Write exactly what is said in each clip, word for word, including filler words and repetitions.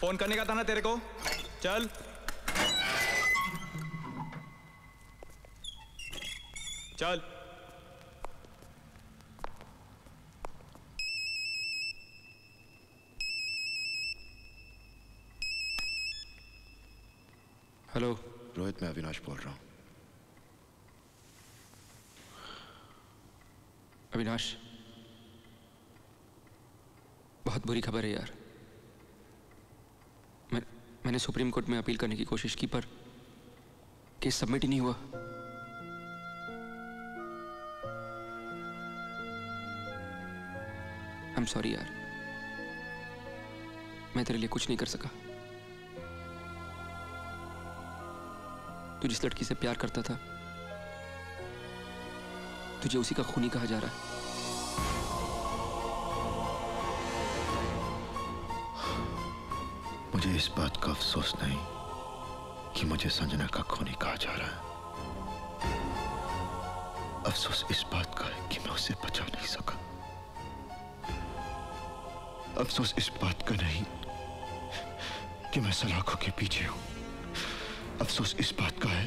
Phone करने का था ना तेरे को, चल। चल। हेलो रोहित, मैं अविनाश बोल रहा हूं। अविनाश, बहुत बुरी खबर है यार। मैं, मैंने सुप्रीम कोर्ट में अपील करने की कोशिश की पर केस सबमिट ही नहीं हुआ। आई एम सॉरी यार, मैं तेरे लिए कुछ नहीं कर सका। तू जिस लड़की से प्यार करता था, तुझे उसी का खूनी कहा जा रहा है। मुझे इस बात का अफसोस नहीं कि मुझे संजना का खूनी कहा जा रहा है। अफसोस इस बात का है कि मैं उसे बचा नहीं सका। अफसोस इस बात का नहीं कि मैं सलाखों के पीछे हूं। अफसोस इस बात का है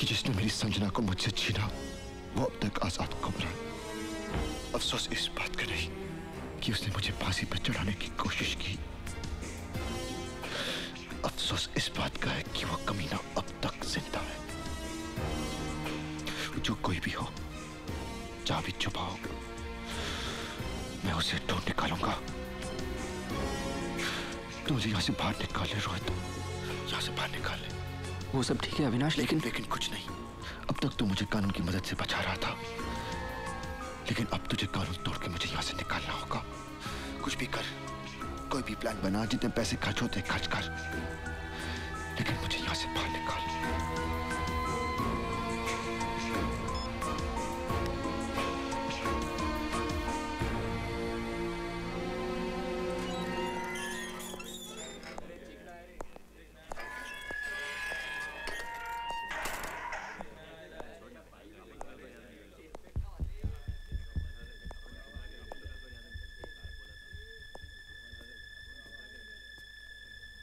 कि जिसने मेरी संजना को मुझसे छीना, वो अब तक आजाद गुमराह। अफसोस इस बात का नहीं कि उसने मुझे फांसी पर चढ़ाने की कोशिश की। अफसोस इस बात का है कि वो कमीना अब तक जिंदा है। जो कोई भी हो, जहां भी छुपा हो, मैं उसे ढूंढ निकालूंगा। तू मुझे यहां से बाहर निकाल ले रोहित, यहां से बाहर निकाल ले। वो सब ठीक है अविनाश, लेकिन लेकिन कुछ नहीं। अब तक तू मुझे कानून की मदद से बचा रहा था, लेकिन अब तुझे कानून तोड़ के मुझे यहां से निकालना होगा। कुछ भी कर, कोई भी प्लान बना, जितने पैसे खर्च होते खर्च कर, लेकिन मुझे यहां से बाहर निकाल।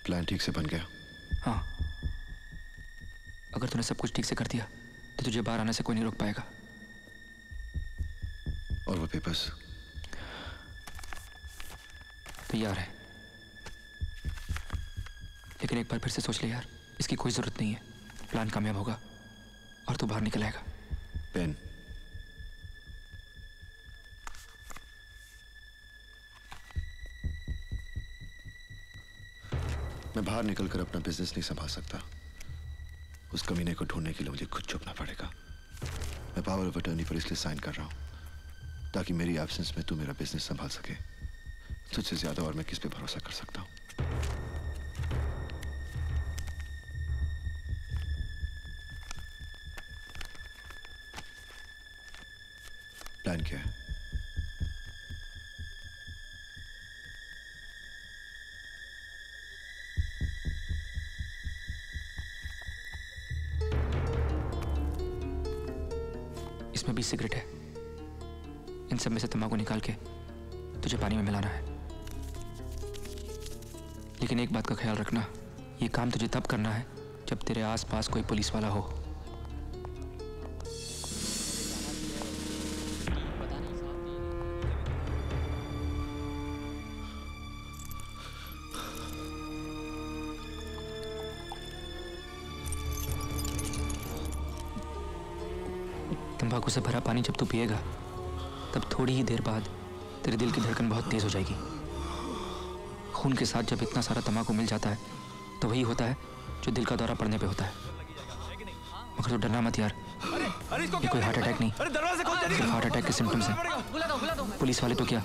प्लान ठीक से बन गया? हाँ, अगर तूने सब कुछ ठीक से कर दिया तो तुझे बाहर आने से कोई नहीं रोक पाएगा। और वो पेपर्स तैयार है, लेकिन एक बार फिर से सोच ले यार, इसकी कोई जरूरत नहीं है। प्लान कामयाब होगा और तू बाहर निकल आएगा। पेन बाहर निकलकर अपना बिजनेस नहीं संभाल सकता। उस कमीने को ढूंढने के लिए मुझे खुद छुपना पड़ेगा। मैं पावर ऑफ अटर्नी पर इसलिए साइन कर रहा हूं ताकि मेरी एब्सेंस में तू मेरा बिजनेस संभाल सके। तुझसे ज्यादा और मैं किस पे भरोसा कर सकता हूं? प्लान क्या है? इसमें बीस सिगरेट है। इन सब में से तंबाकू निकाल के तुझे पानी में मिलाना है, लेकिन एक बात का ख्याल रखना, ये काम तुझे तब करना है जब तेरे आसपास कोई पुलिस वाला हो। तंबाकू से भरा पानी जब तू पिएगा, तब थोड़ी ही देर बाद तेरे दिल की धड़कन बहुत तेज हो जाएगी। खून के साथ जब इतना सारा तंबाकू मिल जाता है तो वही होता है जो दिल का दौरा पड़ने पे होता है। मगर तो डरना मत यार, ये कोई हार्ट अटैक नहीं, सिर्फ हार्ट अटैक के सिम्टम्स हैं। पुलिस वाले तो क्या,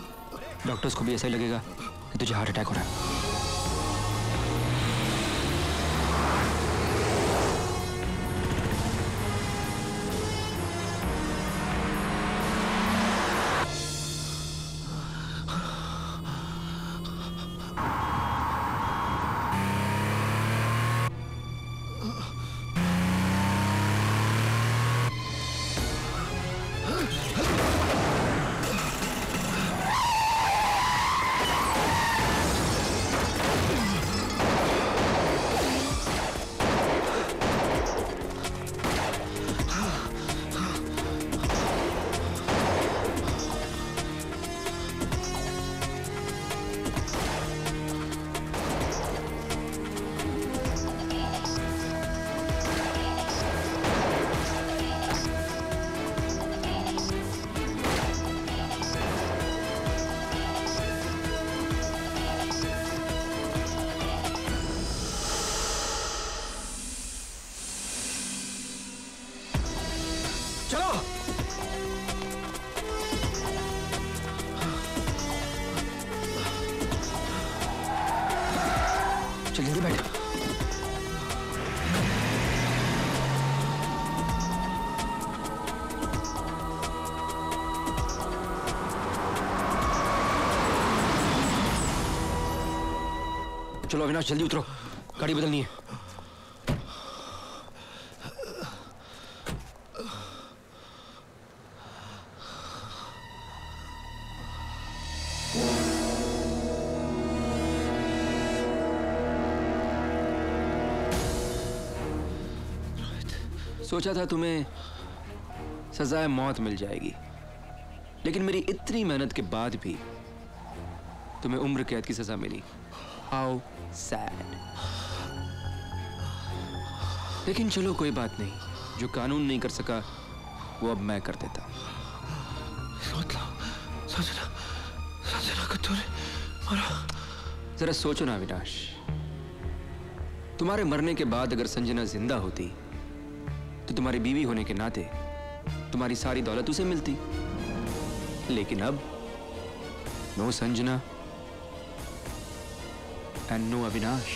डॉक्टर्स को भी ऐसा ही लगेगा कि तुझे हार्ट अटैक हो रहा है। चल जल्दी बैठ। चलो अविनाश जल्दी उतरो, गाड़ी बदलनी है। सोचा था तुम्हें सजाए मौत मिल जाएगी, लेकिन मेरी इतनी मेहनत के बाद भी तुम्हें उम्र कैद की सजा मिली। How sad. लेकिन चलो कोई बात नहीं, जो कानून नहीं कर सका वो अब मैं कर देता हूँ। संजना, संजना को तूने मारा। जरा सोचो ना अविनाश, तुम्हारे मरने के बाद अगर संजना जिंदा होती तो तुम्हारी बीवी होने के नाते तुम्हारी सारी दौलत उसे मिलती, लेकिन अब no Sanjana and no Avinash.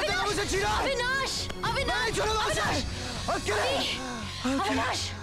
Avinash, Avinash, Avinash,